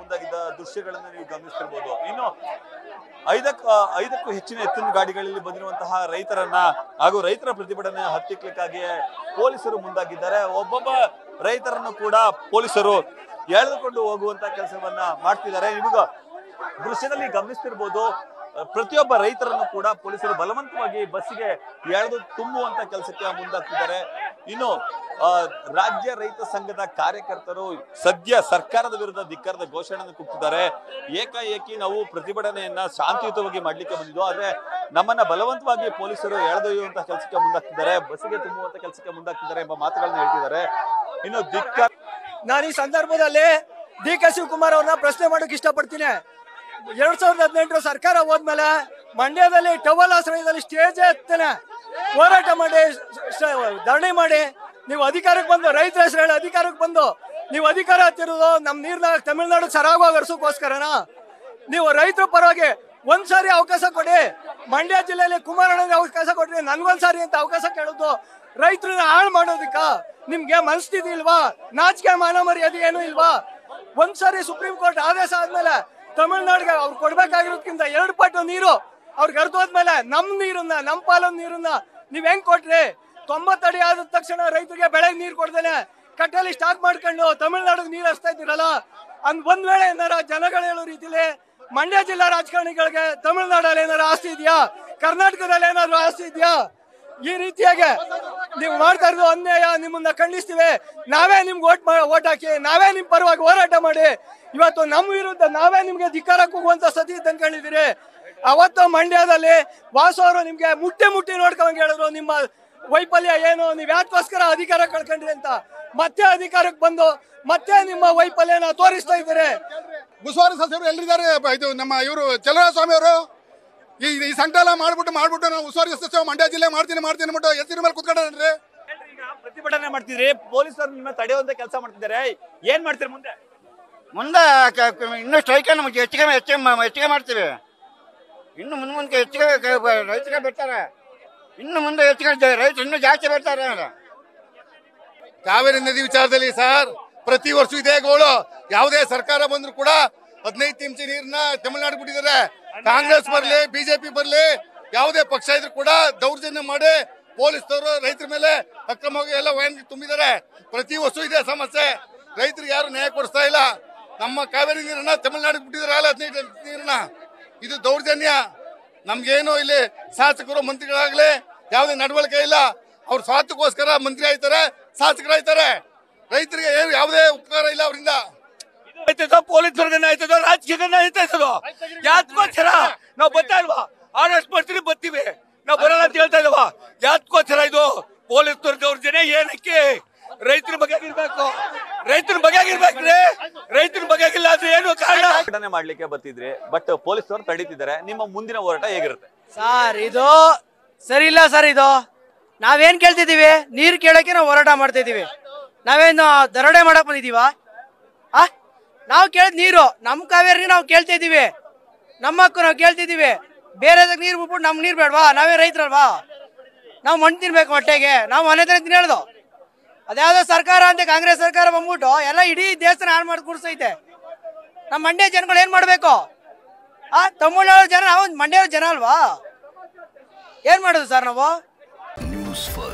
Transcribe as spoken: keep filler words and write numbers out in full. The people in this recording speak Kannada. ಮುಂದಾಗಿದ್ದ ದೃಶ್ಯಗಳನ್ನು ನೀವು ಗಮನಿಸಬಹುದು. ಇನ್ನು ಐದಕ್ಕೂ ಐದಕ್ಕೂ ಹೆಚ್ಚಿನ ಎತ್ತಿನ ಗಾಡಿಗಳಲ್ಲಿ ಬಂದಿರುವಂತಹ ರೈತರನ್ನ ಹಾಗೂ ರೈತರ ಪ್ರತಿಭಟನೆ ಹತ್ತಿಕ್ಕಲಿಕ್ಕಾಗಿ ಪೊಲೀಸರು ಮುಂದಾಗಿದ್ದಾರೆ. ಒಬ್ಬೊಬ್ಬ ರೈತರನ್ನು ಕೂಡ ಪೊಲೀಸರು ಎಳೆದುಕೊಂಡು ಹೋಗುವಂತ ಕೆಲಸವನ್ನ ಮಾಡ್ತಿದ್ದಾರೆ. ಇವಾಗ ದೃಶ್ಯದಲ್ಲಿ ಗಮನಿಸಬಹುದು, ಪ್ರತಿಯೊಬ್ಬ ರೈತರನ್ನು ಕೂಡ ಪೊಲೀಸರು ಬಲವಂತವಾಗಿ ಬಸ್ಸಿಗೆ ಎಳೆದು ತುಂಬುವಂತ ಕೆಲಸಕ್ಕೆ ಮುಂದಾಗ್ತಿದ್ದಾರೆ. ಇನ್ನು राज्य रईत संघ कार्यकर्तर सद्य सरकार विरुद्ध धिक्कार घोषणा कूग्तर ऐकि ना प्रतिभा शांतियुतवा बंद नमन बलवंत पोलिस के मुद्दा बस के तुम्हारे केस के मुद्दा इन धिक्कार नानी संदर्भदल्लि डी के शिवकुमार प्रश्ने इष्टपड़ती एर्ड सविद हद्नेंटर सरकार हादमे मंड्यदल्लि टवल आश्रयदल्लि स्टेज हत्तने होराट माडि धरणी माडि ನೀವು ಅಧಿಕಾರಕ್ಕೆ ಬಂದು ರೈತರ ಹೆಸರಲ್ಲಿ ಅಧಿಕಾರಕ್ಕೆ ಬಂದು ನೀವು ಅಧಿಕಾರ ಹತ್ತಿರೋದು ನಮ್ಮ ನೀರ್ನ ತಮಿಳುನಾಡು ಸರಾಗವಾಗಿ ಹರಿಸೋಕೋಸ್ಕರನಾ? ನೀವು ರೈತರ ಪರವಾಗಿ ಒಂದ್ಸಾರಿ ಅವಕಾಶ ಕೊಡಿ, ಮಂಡ್ಯ ಜಿಲ್ಲೆಯಲ್ಲಿ ಕುಮಾರಣ್ಣನಿಗೆ ಅವಕಾಶ ಕೊಡ್ರಿ, ನನಗೊಂದ್ಸಾರಿ ಅಂತ ಅವಕಾಶ ಕೇಳೋದು ರೈತರನ್ನ ಹಾಳು ಮಾಡೋದಿಕ್ಕ? ನಿಮ್ಗೆ ಮನಸ್ಥಿತಿ ಇಲ್ವಾ? ನಾಚಿಕೆ ಮಾನ ಮರ್ಯಾದೆ ಏನು ಇಲ್ವಾ? ಒಂದ್ಸಾರಿ ಸುಪ್ರೀಂ ಕೋರ್ಟ್ ಆದೇಶ ಆದ್ಮೇಲೆ ತಮಿಳುನಾಡಿಗೆ ಅವ್ರು ಕೊಡ್ಬೇಕಾಗಿರೋದ್ಕಿಂತ ಎರಡು ಪಟ್ಟು ನೀರು ಅವ್ರಿಗೆ ಹರಿದೋದ್ಮೇಲೆ ನಮ್ಮ ನೀರನ್ನ ನಮ್ಮ ಪಾಲನ್ ನೀರನ್ನ ನೀವ್ ಹೆಂಗ್ ಕೊಟ್ರಿ? ತೊಂಬತ್ತು ಅಡಿ ಆದ ತಕ್ಷಣ ರೈತರಿಗೆ ಬೆಳೆಗೆ ನೀರು ಕೊಡ್ದೇನೆ ಕಟ್ಟೆಯಲ್ಲಿ ಸ್ಟಾಕ್ ಮಾಡ್ಕೊಂಡು ತಮಿಳುನಾಡಿಗೆ ನೀರು ಹರಿಸ್ತಾ ಇದ್ದೀರಲ್ಲ. ಅಂದ್ ಒಂದ್ ವೇಳೆ ಏನಾರ ಜನಗಳು ಹೇಳೋ ರೀತಿಲಿ ಮಂಡ್ಯ ಜಿಲ್ಲಾ ರಾಜಕಾರಣಿಗಳಿಗೆ ತಮಿಳುನಾಡಲ್ಲಿ ಏನಾರು ಆಸ್ತಿ ಇದೆಯಾ? ಕರ್ನಾಟಕದಲ್ಲಿ ಏನಾದ್ರು ಆಸ್ತಿ ಇದೆಯಾ? ಈ ರೀತಿಯಾಗಿ ನೀವು ಮಾಡ್ತಾ ಇರೋದು ಅನ್ಯಾಯ. ನಿಮ್ಮನ್ನ ಖಂಡಿಸ್ತೀವಿ. ನಾವೇ ನಿಮ್ಗೆ ಓಟ್ ಓಟ್ ಹಾಕಿ ನಾವೇ ನಿಮ್ ಪರವಾಗಿ ಹೋರಾಟ ಮಾಡಿ ಇವತ್ತು ನಮ್ಮ ವಿರುದ್ಧ ನಾವೇ ನಿಮ್ಗೆ ಧಿಕ್ಕಾರಕ್ಕೆ ಹೋಗುವಂತ ಸ್ಥಿತಿ ತಂದ್ಕೊಂಡಿದ್ದೀರಿ. ಅವತ್ತು ಮಂಡ್ಯದಲ್ಲಿ ವಾಸು ಅವರು ನಿಮ್ಗೆ ಮುಟ್ಟಿ ಮುಟ್ಟಿ ನೋಡ್ಕೊಂಡ್ ಹೇಳಿದ್ರು ನಿಮ್ಮ ವೈಫಲ್ಯ ಏನು, ನೀವ್ ಯಾಕೋಸ್ಕರ ಅಧಿಕಾರ ಕಳ್ಕೊಂಡ್ರಿ ಅಂತ. ಮತ್ತೆ ಅಧಿಕಾರಕ್ಕೆ ಬಂದು ಮತ್ತೆ ನಿಮ್ಮ ವೈಫಲ್ಯನ ತೋರಿಸ್ತಾ ಇದ್ದಾರೆ. ಮುಸುವಾರ ಸದಸ್ಯರು ಎಲ್ರಿದ್ದಾರೆ. ಇದು ನಮ್ಮ ಇವರು ಚಲರಾಸ್ವಾಮಿ ಅವರು ಈ ಸಂಕಟ ಮಾಡ್ಬಿಟ್ಟು ಮಾಡ್ಬಿಟ್ಟು ನಾವು ಉಸುವಾರಿ ಸದಸ್ಯ ಮಂಡ್ಯ ಜಿಲ್ಲೆ ಮಾಡ್ತೀನಿ ಮಾಡ್ತೀನಿ ಅಂದ್ಬಿಟ್ಟು ಎತ್ತಿನ ಮೇಲೆ ಕುತ್ಕೊಂಡ್ರಿ. ಈಗ ಪ್ರತಿಭಟನೆ ಮಾಡ್ತಿದ್ರಿ, ಪೊಲೀಸರು ನಿಮ್ಮ ತಡೆಯುವಂತ ಕೆಲಸ ಮಾಡ್ತಿದ್ದಾರೆ. ಏನ್ ಮಾಡ್ತೀರಿ ಮುಂದೆ? ಮುಂದೆ ಇನ್ನೂ ಸ್ಟ್ರೈಕ್ ನಮ್ಗೆ ಹೆಚ್ಚಿಗೆ ಹೆಚ್ಚಿಗೆ ಮಾಡ್ತೀವಿ. ಇನ್ನು ಮುಂದೆ ಮುಂದೆ ಹೆಚ್ಚಿಗೆ ರೈತರಿಗೆ ಬಿಡ್ತಾರೆ. ಇನ್ನು ಮುಂದೆ ಹೆಚ್ಚು ರೈತರು ಇನ್ನೂ ಜಾಸ್ತಿ ಬರ್ತಾರೆ. ಕಾವೇರಿ ನದಿ ವಿಚಾರದಲ್ಲಿ ಸರ್ ಪ್ರತಿ ವರ್ಷ ಇದೇ ಗೋಳು. ಯಾವುದೇ ಸರ್ಕಾರ ಬಂದ್ರು ಕೂಡ ಹದಿನೈದು ಟಿಎಂಸಿ ನೀರನ್ನ ತಮಿಳುನಾಡು ಬಿಟ್ಟಿದ್ದಾರೆ. ಕಾಂಗ್ರೆಸ್ ಬರ್ಲಿ ಬಿಜೆಪಿ ಬರ್ಲಿ ಯಾವುದೇ ಪಕ್ಷ ಇದ್ರು ಕೂಡ ದೌರ್ಜನ್ಯ ಮಾಡಿ ಪೊಲೀಸ್ನವರು ರೈತರ ಮೇಲೆ ಅಕ್ರಮವಾಗಿ ಎಲ್ಲ ವೈನ್ ತುಂಬಿದ್ದಾರೆ. ಪ್ರತಿ ವರ್ಷ ಇದೇ ಸಮಸ್ಯೆ. ರೈತರಿಗೆ ಯಾರು ನ್ಯಾಯ ಕೊಡಿಸ್ತಾ ಇಲ್ಲ. ನಮ್ಮ ಕಾವೇರಿ ನೀರನ್ನ ತಮಿಳುನಾಡು ಬಿಟ್ಟಿದ್ದಾರೆ. ಅಲ್ಲ ಹದಿನೈದು ಟಿಎಂಸಿ ನೀರನ್ನ ಇದು ದೌರ್ಜನ್ಯ. ನಮ್ಗೇನು ಇಲ್ಲಿ ಶಾಸಕರು ಮಂತ್ರಿಗಳಾಗ್ಲಿ ಯಾವುದೇ ನಡವಳಿಕೆ ಇಲ್ಲ. ಅವ್ರ ಸ್ವಾರ್ಥಕ್ಕೋಸ್ಕರ ಮಂತ್ರಿ ಆಯ್ತಾರೆ, ಶಾಸಕರಾಯ್ತಾರೆ. ರೈತರಿಗೆ ಏನು ಯಾವುದೇ ಉಪಕಾರ ಇಲ್ಲ ಅವರಿಂದ. ಪೊಲೀಸ್ ವರ್ಗನೇ ಆಯ್ತದೋ ರಾಜಕೀಯನೇ ಆಯ್ತಾ ಇರ್ತದೋ ಯಾತ್ಕೋಸ್ಕರ ನಾವು ಬರ್ತಾ ಇಲ್ವಾ? ಆರ್ಡರ್ಸ್ ಮಾಡ್ತೀವಿ ಬರ್ತೀವಿ, ನಾವು ಬರಲ್ಲ ಅಂತ ಹೇಳ್ತಾ ಇಲ್ವಾ? ಯಾತ್ಕೋಸ್ಕರ ಇದು ಪೊಲೀಸ್ ವರ್ಗದವ್ರ ಜನ ಏನಕ್ಕೆ? ರೈತರ ಬಗ್ಗೆ ಇರ್ಬೇಕು, ರೈತರ ಬಗ್ಗೆ ಆಗಿರ್ಬೇಕ್ರಿ. ರೈತರ ಬಗ್ಗೆ ಇಲ್ಲ ಅಂದ್ರೆ ಏನು ಕಾರಣ? ಘಟನೆ ಮಾಡ್ಲಿಕ್ಕೆ ಬರ್ತಿದ್ರಿ, ಬಟ್ ಪೊಲೀಸರು ತಡೀತಿದ್ದಾರೆ. ನಿಮ್ಮ ಮುಂದಿನ ಹೋರಾಟ ಹೇಗಿರುತ್ತೆ ಸರ್? ಇದು ಸರಿ ಇಲ್ಲ ಸರ್. ಇದು ನಾವೇನ್ ಕೇಳ್ತಿದೀವಿ? ನೀರ್ ಕೇಳಕ್ಕೆ ನಾವು ಹೋರಾಟ ಮಾಡ್ತಾ ಇದೀವಿ. ನಾವೇನು ದರೋಡೆ ಮಾಡಕ್ ಬಂದಿದೀವ? ಆ ನಾವು ಕೇಳಿದ್ ನೀರು ನಮ್ ಕಾವೇರಿ ನಾವು ಕೇಳ್ತಾ ಇದೀವಿ, ನಮ್ಮ ಹಕ್ಕು ನಾವು ಕೇಳ್ತಿದೀವಿ. ಬೇರೆ ನೀರ್ ಬಿಟ್ಬಿಟ್ಟು ನಮ್ ನೀರ್ ಬೇಡವಾ? ನಾವೇ ರೈತರಲ್ವಾ? ನಾವು ಮಣ್ಣು ತಿನ್ಬೇಕು ಹೊಟ್ಟೆಗೆ. ನಾವು ಮನೆ ತರ ತಿನ್ನೇಳ್ದು ಅದ್ಯಾವುದೋ ಸರ್ಕಾರ ಅಂತ ಕಾಂಗ್ರೆಸ್ ಸರ್ಕಾರ ಬಂದ್ಬಿಟ್ಟು ಎಲ್ಲ ಇಡೀ ದೇಶನ ಹಾಳು ಮಾಡಿ ಕೂಡಿಸೈತೆ. ನಮ್ಮ ಮಂಡ್ಯ ಜನಗಳು ಏನ್ ಮಾಡ್ಬೇಕು? ಆ ತಮಿಳ್ನಾಡು ಜನ, ಮಂಡ್ಯದ ಜನ ಅಲ್ವಾ? ಏನ್ ಮಾಡೋದು ಸರ್ ನಾವು?